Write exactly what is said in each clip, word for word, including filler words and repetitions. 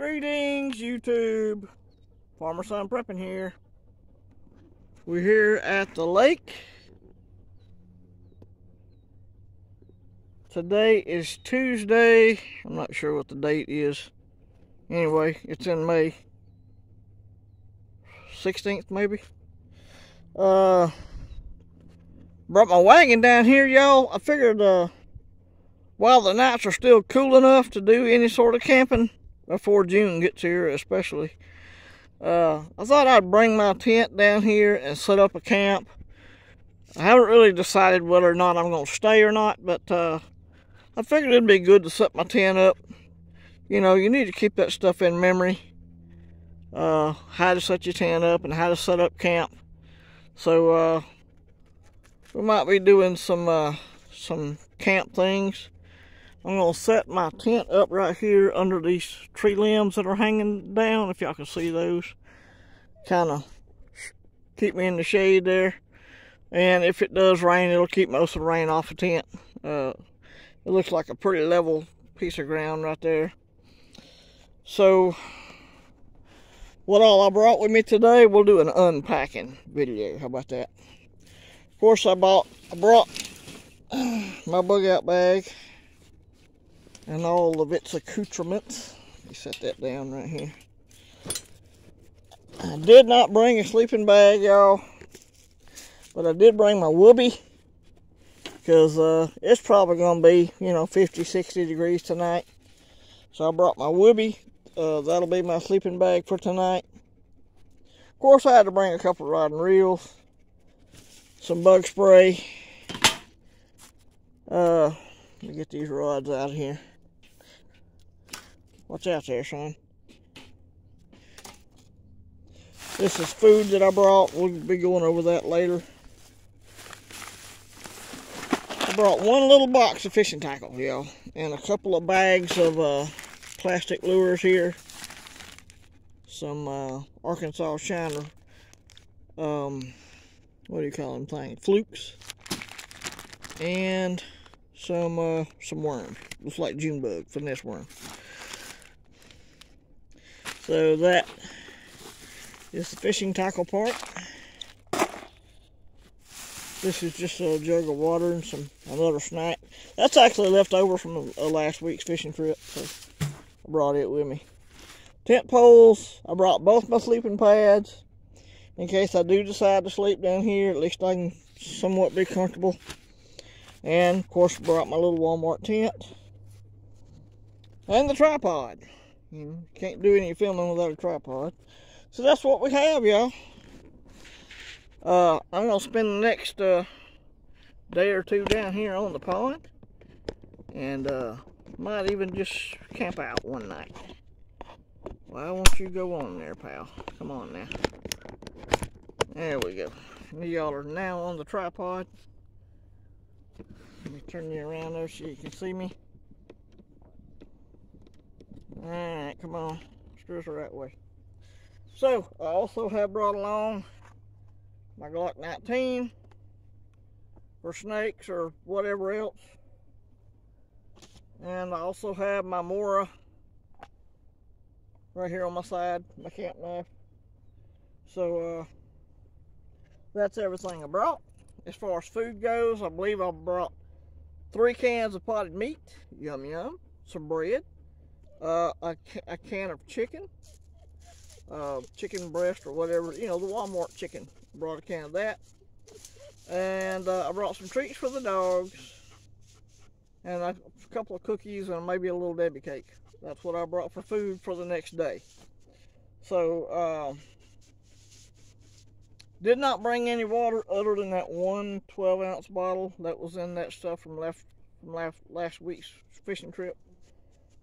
Greetings, YouTube. Farmer Son Prepping here. We're here at the lake. Today is Tuesday. I'm not sure what the date is. Anyway, it's in May. sixteenth, maybe. Uh, brought my wagon down here, y'all. I figured uh, while the nights are still cool enough to do any sort of camping, before June gets here especially, uh, I thought I'd bring my tent down here and set up a camp. I haven't really decided whether or not I'm going to stay or not, but uh, I figured it'd be good to set my tent up. You know, you need to keep that stuff in memory, uh, how to set your tent up and how to set up camp. So uh, we might be doing some, uh, some camp things. I'm going to set my tent up right here under these tree limbs that are hanging down, if y'all can see those. Kind of keep me in the shade there. And if it does rain, it'll keep most of the rain off the tent. Uh, it looks like a pretty level piece of ground right there. So, what all I brought with me today, we'll do an unpacking video. How about that? Of course, I, bought, I brought my bug out bag. And all of its accoutrements. Let me set that down right here. I did not bring a sleeping bag, y'all. But I did bring my Woobie. Because uh, it's probably going to be, you know, fifty, sixty degrees tonight. So I brought my Woobie. Uh, that'll be my sleeping bag for tonight. Of course, I had to bring a couple of rod and reels. Some bug spray. Uh, let me get these rods out of here. Watch out there, son. This is food that I brought. We'll be going over that later. I brought one little box of fishing tackle, y'all. And a couple of bags of uh, plastic lures here. Some uh, Arkansas Shiner. Um, what do you call them things? Flukes. And some uh, some worm. Looks like June bug, finesse worm. So that is the fishing tackle part. This is just a jug of water and some another snack. That's actually left over from a, a last week's fishing trip, so I brought it with me. Tent poles. I brought both my sleeping pads in case I do decide to sleep down here. At least I can somewhat be comfortable. And of course, brought my little Walmart tent and the tripod. You know, can't do any filming without a tripod. So that's what we have, y'all. Uh, I'm going to spend the next uh, day or two down here on the pond. And uh, might even just camp out one night. Why won't you go on there, pal? Come on now. There we go. Y'all are now on the tripod. Let me turn you around there so you can see me. Alright, come on. Steer us the right way. So, I also have brought along my Glock nineteen for snakes or whatever else. And I also have my Mora right here on my side, my camp knife. So, uh, that's everything I brought. As far as food goes, I believe I brought three cans of potted meat. Yum, yum. Some bread. Uh, a, a can of chicken, uh, chicken breast or whatever, you know, the Walmart chicken. I brought a can of that, and uh, I brought some treats for the dogs, and a couple of cookies and maybe a Little Debbie cake. That's what I brought for food for the next day. So, um, did not bring any water other than that one twelve ounce bottle that was in that stuff from last, from last, last week's fishing trip.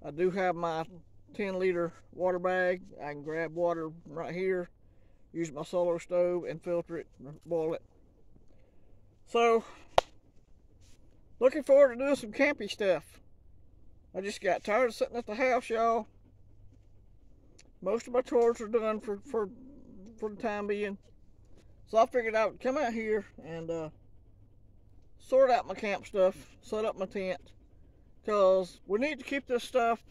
I do have my ten liter water bag. I can grab water right here, use my solar stove and filter it, boil it. So, looking forward to doing some campy stuff. I just got tired of sitting at the house, y'all. Most of my chores are done for, for, for the time being. So I figured I would come out here and uh, sort out my camp stuff, set up my tent, because we need to keep this stuff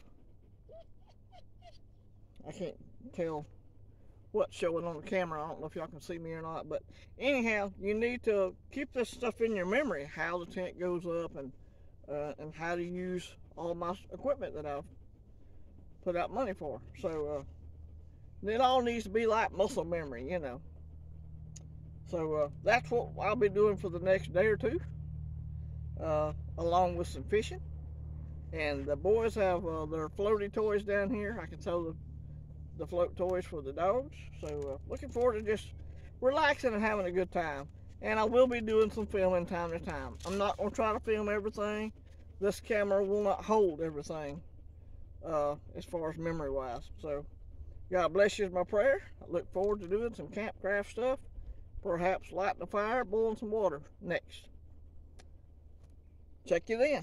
I can't tell what's showing on the camera. I don't know if y'all can see me or not, but anyhow, you need to keep this stuff in your memory, how the tent goes up, and uh, and how to use all my equipment that I've put out money for. So uh, it all needs to be like muscle memory, you know. So uh, that's what I'll be doing for the next day or two, uh, along with some fishing. And the boys have uh, their floaty toys down here. I can sell the, the float toys for the dogs. So uh, looking forward to just relaxing and having a good time. And I will be doing some filming time to time. I'm not gonna try to film everything. This camera will not hold everything uh, as far as memory wise. So God bless you is my prayer. I look forward to doing some campcraft stuff. Perhaps lighting a fire, boiling some water next. Check you then.